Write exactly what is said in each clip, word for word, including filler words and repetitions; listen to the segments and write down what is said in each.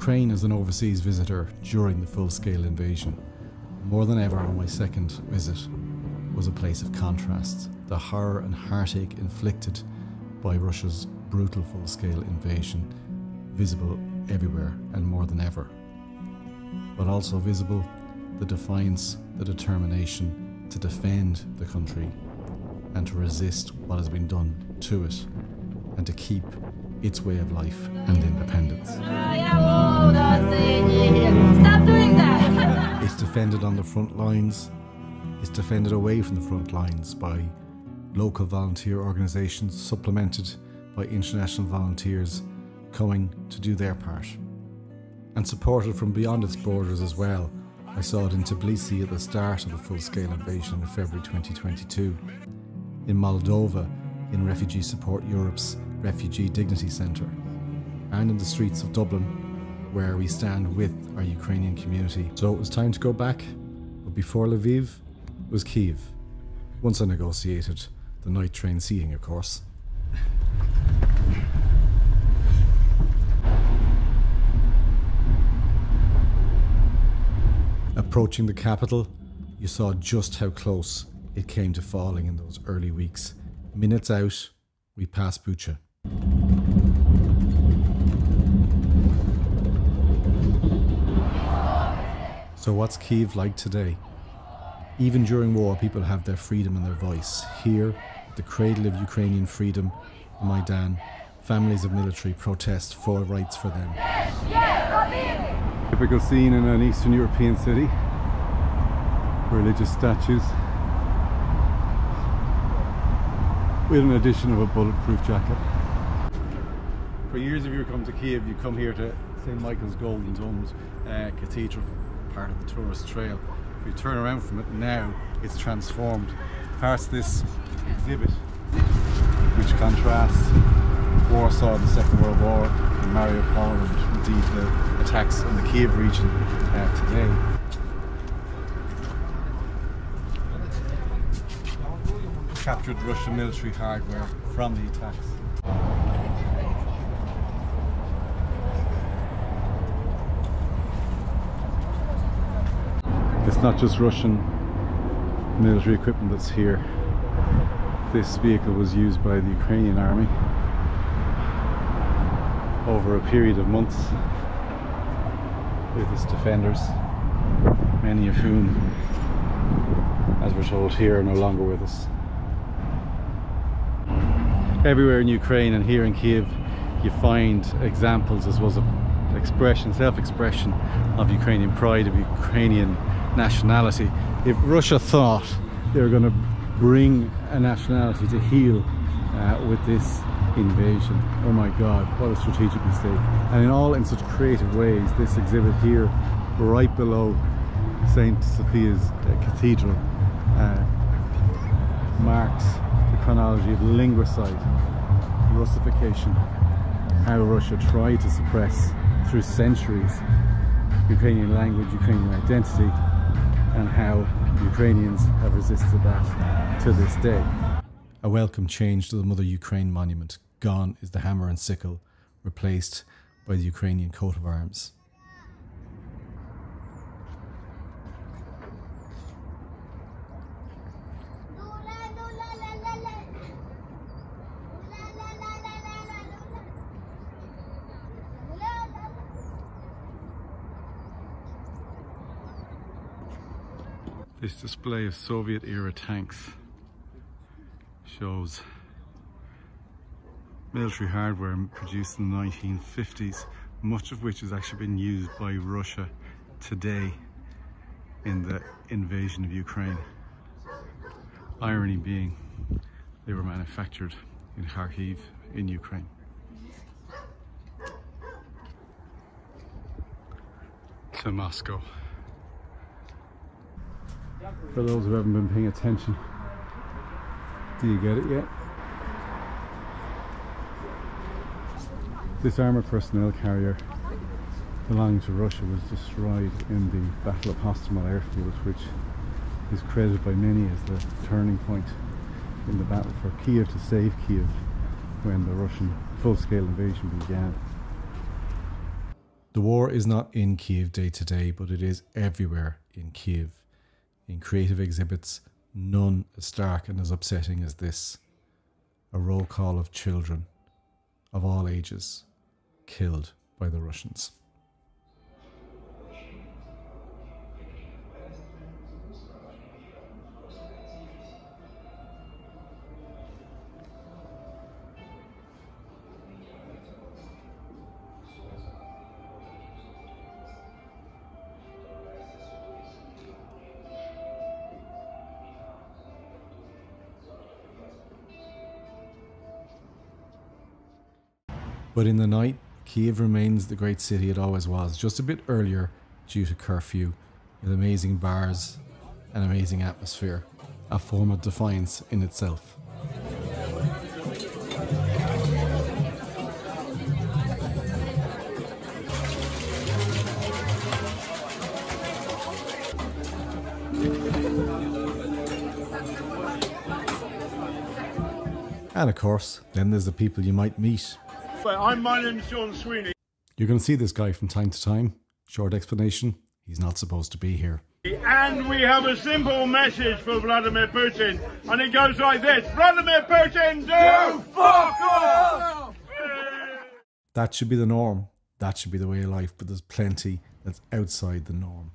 Ukraine as an overseas visitor during the full-scale invasion, more than ever on my second visit, was a place of contrasts. The horror and heartache inflicted by Russia's brutal full-scale invasion, visible everywhere and more than ever. But also visible, the defiance, the determination to defend the country and to resist what has been done to it and to keep its way of life and independence. Stop doing that! It's defended on the front lines, it's defended away from the front lines by local volunteer organisations supplemented by international volunteers coming to do their part. And supported from beyond its borders as well. I saw it in Tbilisi at the start of the full-scale invasion in February twenty twenty-two. In Moldova, in Refugee Support Europe's Refugee Dignity Centre, and in the streets of Dublin, where we stand with our Ukrainian community. So it was time to go back, but before Lviv was Kyiv. Once I negotiated the night train seating, of course. Approaching the capital, you saw just how close it came to falling in those early weeks. Minutes out, we passed Bucha. So what's Kyiv like today? Even during war, people have their freedom and their voice. Here, at the cradle of Ukrainian freedom, the Maidan, families of military protest for rights for them. Typical scene in an Eastern European city. Religious statues. With an addition of a bulletproof jacket. For years, if you were coming to Kyiv, you come here to St Michael's Golden Dome uh, Cathedral, part of the tourist trail. If you turn around from it now, it's transformed. Past this exhibit, which contrasts Warsaw in the Second World War, and Mariupol, and indeed the attacks on the Kyiv region uh, today. Captured Russian military hardware from the attacks. It's not just Russian military equipment that's here. This vehicle was used by the Ukrainian army over a period of months with its defenders, many of whom, as we're told here, are no longer with us. Everywhere in Ukraine and here in Kyiv, you find examples, as was of expression, self-expression of Ukrainian pride, of Ukrainian nationality. If Russia thought they were going to bring a nationality to heel uh, with this invasion, oh my God, what a strategic mistake! And in all, in such creative ways, this exhibit here, right below Saint Sophia's uh, Cathedral, uh, marks chronology of linguicide, Russification, how Russia tried to suppress through centuries Ukrainian language, Ukrainian identity, and how Ukrainians have resisted that to this day. A welcome change to the Mother Ukraine monument. Gone is the hammer and sickle, replaced by the Ukrainian coat of arms. This display of Soviet-era tanks shows military hardware produced in the nineteen fifties, much of which has actually been used by Russia today in the invasion of Ukraine. Irony being, they were manufactured in Kharkiv in Ukraine. To Moscow. For those who haven't been paying attention, do you get it yet? This armoured personnel carrier belonging to Russia was destroyed in the Battle of Hostomel Airfield, which is credited by many as the turning point in the battle for Kyiv, to save Kyiv when the Russian full-scale invasion began. The war is not in Kyiv day to day, but it is everywhere in Kyiv. In creative exhibits, none as stark and as upsetting as this. A roll call of children of all ages killed by the Russians. But in the night, Kyiv remains the great city it always was, just a bit earlier due to curfew, with amazing bars, an amazing atmosphere, a form of defiance in itself. And of course, then there's the people you might meet. I'm my name's John Sweeney. You're going to see this guy from time to time. Short explanation, he's not supposed to be here. And we have a simple message for Vladimir Putin, and it goes like this: Vladimir Putin, do fuck off! That should be the norm. That should be the way of life, but there's plenty that's outside the norm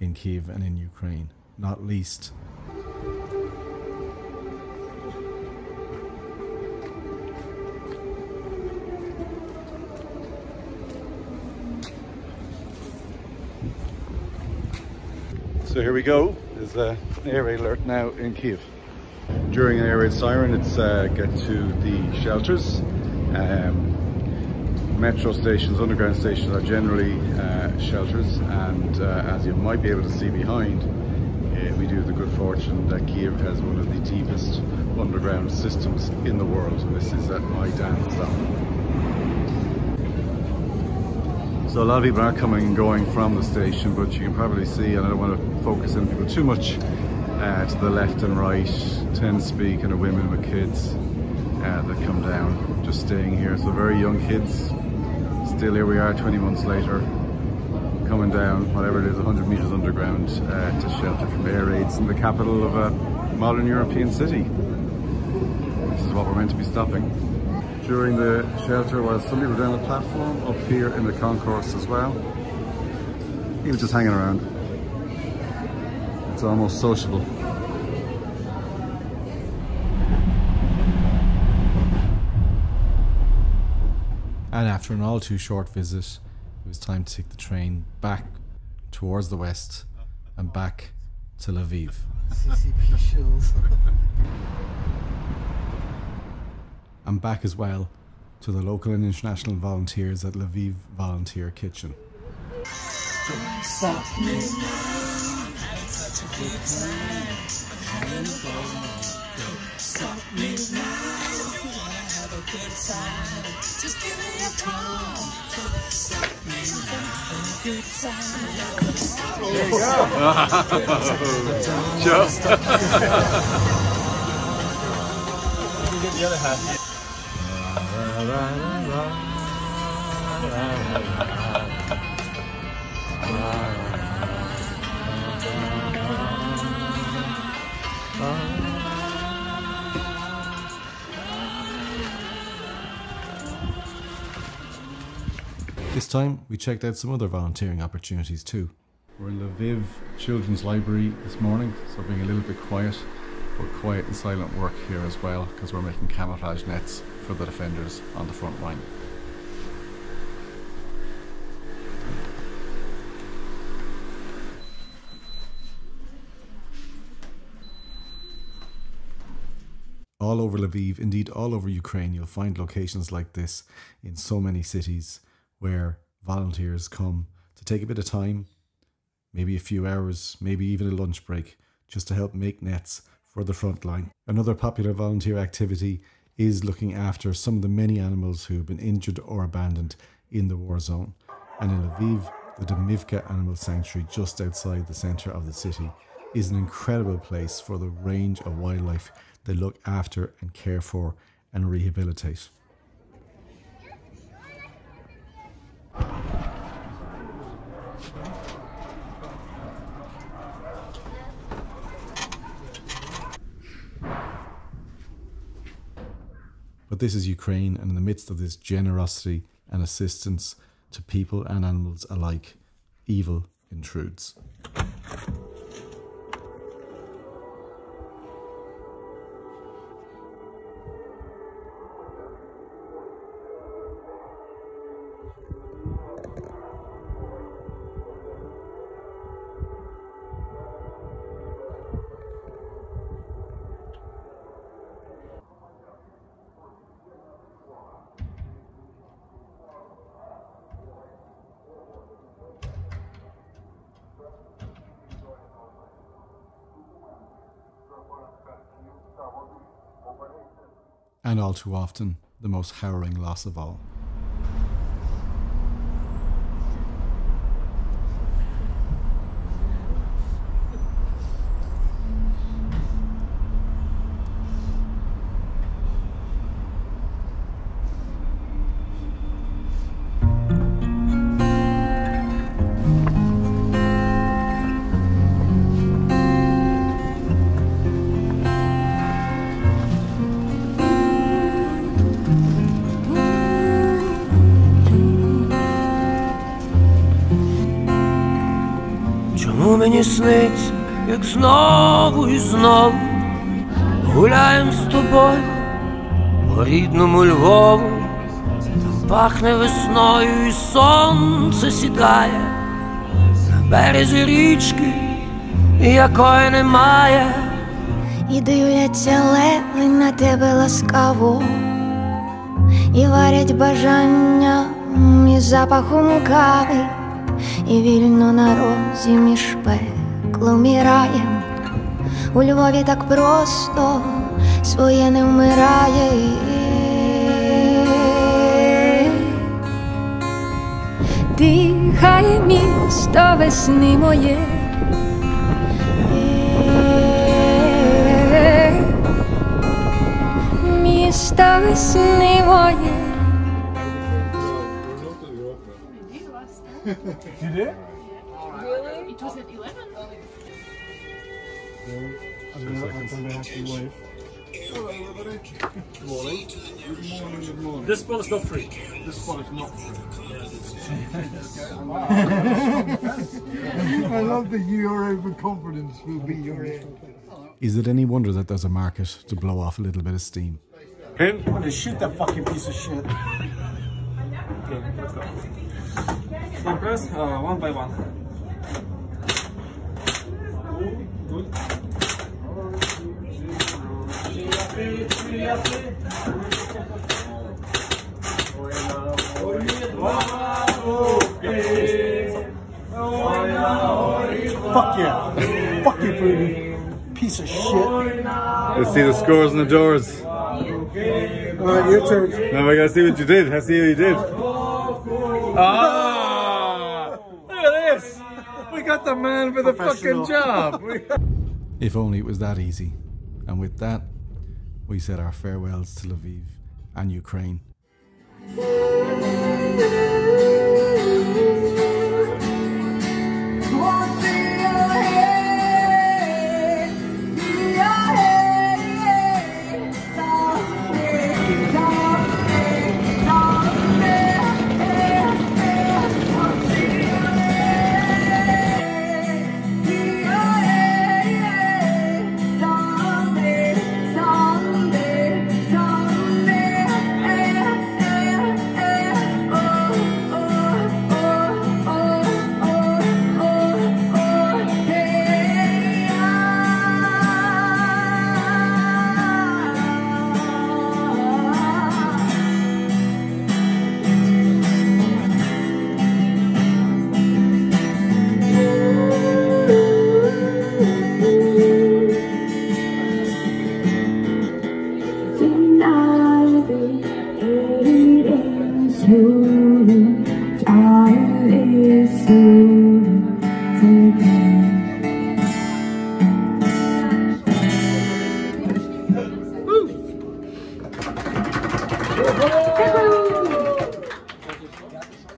in Kyiv and in Ukraine, not least. So here we go. There's an air raid alert now in Kyiv. During an air raid siren, it's uh, get to the shelters. Um, metro stations, underground stations are generally uh, shelters, and uh, as you might be able to see behind, uh, we do have the good fortune that Kyiv has one of the deepest underground systems in the world. This is at Maidan stop. So a lot of people are coming and going from the station, but you can probably see, and I don't want to focus on people too much, uh, to the left and right tends to be kind of women with kids uh, that come down, just staying here. So very young kids, still here we are twenty months later, coming down, whatever it is, one hundred meters underground uh, to shelter from air raids in the capital of a modern European city. This is what we're meant to be stopping. During the shelter, while some people were down the platform, up here in the concourse as well, he was just hanging around. It's almost sociable. And after an all too short visit, it was time to take the train back towards the west and back to Lviv. And back as well to the local and international volunteers at Lviv Volunteer Kitchen. Don't stop me. Good time. This time we checked out some other volunteering opportunities too. We're in Lviv Children's Library this morning, so being a little bit quiet, but quiet and silent work here as well, because we're making camouflage nets for the defenders on the front line. All over Lviv, indeed all over Ukraine, you'll find locations like this in so many cities, where volunteers come to take a bit of time, maybe a few hours, maybe even a lunch break, just to help make nets for the front line. Another popular volunteer activity is looking after some of the many animals who have been injured or abandoned in the war zone. And in Lviv, the Domivka Animal Sanctuary, just outside the centre of the city, is an incredible place for the range of wildlife they look after and care for and rehabilitate. But this is Ukraine, and in the midst of this generosity and assistance to people and animals alike, evil intrudes. And all too often, the most harrowing loss of all. Мені сниться, як знову і знову гуляєм з тобою по рідному Львову. Там пахне весною і сонце сідає на березі річки, якої немає. І дивляться леви на тебе ласкаво, і варять бажання із запахом кави. І вільно на розі між пеклом і раєм. У Львові так просто своє не вмирає. Дихає місто весни моє. Місто весни моє. Did it? Really? It was at eleven? Good morning. This spot is not free. This spot is not free. I love that your overconfidence will be your end. Is it any wonder that there's a market to blow off a little bit of steam? I'm gonna shoot that fucking piece of shit. Okay, let's go. Slow press, uh, one by one. Fuck yeah. Fuck you, Putin. Piece of shit. Let's see the scores and the doors. Alright, your turn. Now we gotta see what you did. I see what you did. Ah! We got the man for the fucking job. If only it was that easy. And with that, we said our farewells to Lviv and Ukraine. Thank you.